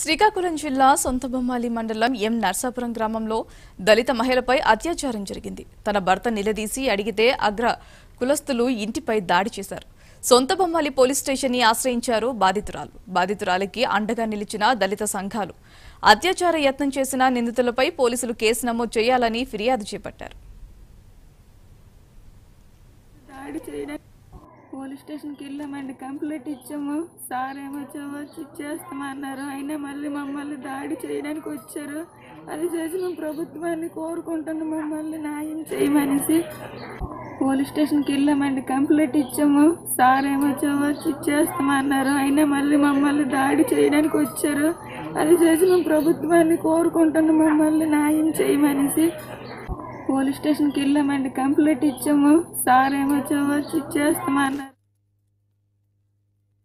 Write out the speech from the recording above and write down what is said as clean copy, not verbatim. శ్రీకాకుళం జిల్లా సొంతబొమ్మాలి మండలం ఎం నర్సాపురం గ్రామంలో దళిత మహిళపై అత్యాచారం జరిగింది. తన భర్త నిలదీసి అడిగితే అగ్ర కులస్తులు ఇంటిపై దాడి చేశారు. సొంతబొమ్మాలి పోలీస్ స్టేషన్ ని ఆశ్రయించారు బాధితురాలు. బాధితురాలికి అండగా నిలిచిన దళిత సంఘాలు అత్యాచార యత్నం చేసిన నిందితులపై పోలీసులు కేసు నమోదు చేయాలని ఫిర్యాదు చేపట్టారు. పోలీస్ స్టేషన్కి వెళ్ళామండి, కంప్లైంట్ ఇచ్చాము. సార్ ఏమో వచ్చి చేస్తామన్నారు. అయినా మళ్ళీ మమ్మల్ని దాడి చేయడానికి వచ్చారు. అది చేసి మేము ప్రభుత్వాన్ని కోరుకుంటున్నాం, మమ్మల్ని న్యాయం చేయమనేసి. పోలీస్ స్టేషన్కి వెళ్ళామండి, కంప్లైంట్ ఇచ్చాము. సార్ ఏమో వచ్చి చేస్తామన్నారు. అయినా మళ్ళీ మమ్మల్ని దాడి చేయడానికి వచ్చారు. అది చేసి మేము ప్రభుత్వాన్ని కోరుకుంటున్నాం, మమ్మల్ని న్యాయం చేయమనేసి. పోలీస్ స్టేషన్కి వెళ్ళామండి, కంప్లైంట్ ఇచ్చాము. సార్ ఏమో వచ్చి చేస్తామన్నారు.